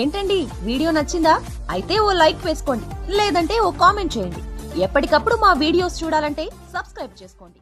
ఏంటండి వీడియో నచ్చిందా? అయితే ఓ లైక్ వేసుకోండి, లేదంటే ఓ కామెంట్ చేయండి. ఎప్పటికప్పుడు మా వీడియోస్ చూడాలంటే సబ్స్క్రైబ్ చేసుకోండి.